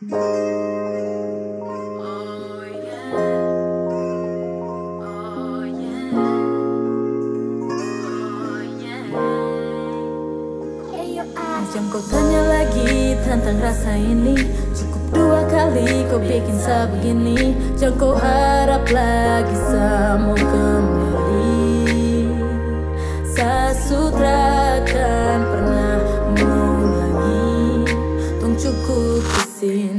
Jangan kau tanya lagi tentang rasa ini. Cukup dua kali kau bikin sebegini. Jangan kau harap lagi sama kembali. Sasutra kan pernah mengulangi. Tung cukup disini.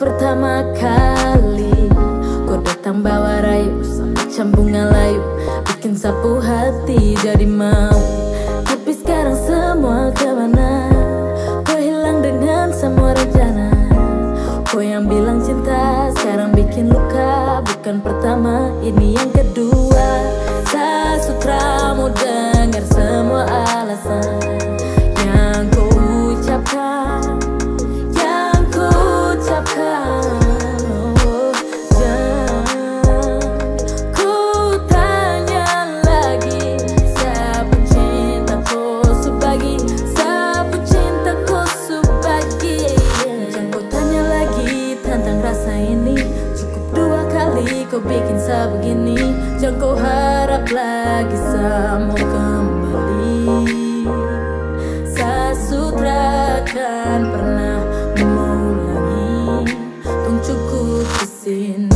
Pertama kali kau datang bawa rayu, macam bunga layu, bikin sapu hati jadi mau. Tapi sekarang semua kemana? Kau hilang dengan semua rencana. Kau yang bilang cinta, sekarang bikin luka. Bukan pertama, ini yang kedua. Sastramu dengar semua alasan yang kau ucapkan. Kau bikin sebegini, jangan kau harap lagi sama kembali. Sastramu kan pernah mengulangi, tung cukup disini.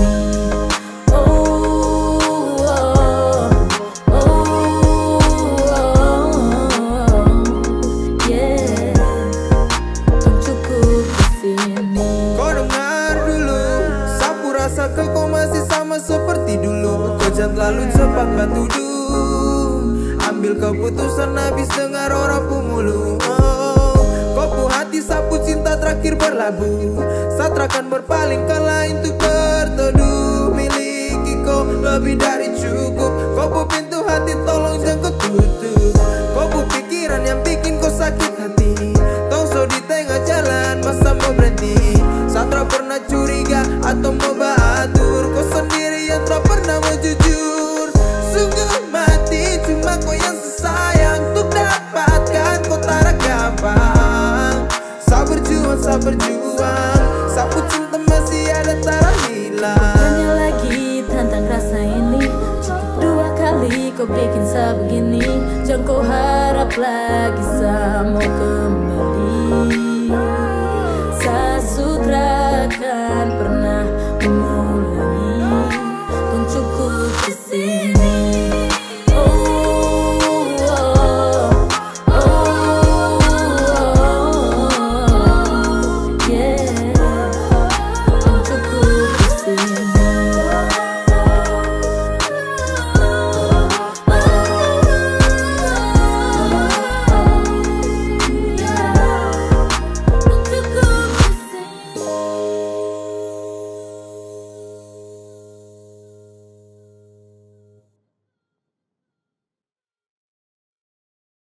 Yeah, tung cukup disini. Kau dengar dulu, sapu rasa ke kau masih sama seperti dulu. Kau jangan terlalu cepat menduduh. Ambil keputusan habis dengar orang pemulu. Kopu hati sapu cinta terakhir berlabuh. Satrakan berpaling kala itu berteduh. Miliki kau lebih dari cukup. Kopu pintu hati tolong jangan kau tutup. Kopu pikiran yang bikin kau sakit hati. Tongso di tengah jalan masa mau berhenti. Satra pernah curiga atau mau bahatur. Kau sendiri tak pernah mau jujur. Sungguh mati cuma kau yang sesayang. Untuk dapatkan kau tak gampang. Sabar juang, sabar juang. Sapu cinta masih ada tak hilang. Tanya lagi tentang rasa ini. Cukup dua kali kau bikin sebegini. Jangan kau harap lagi sama kembali.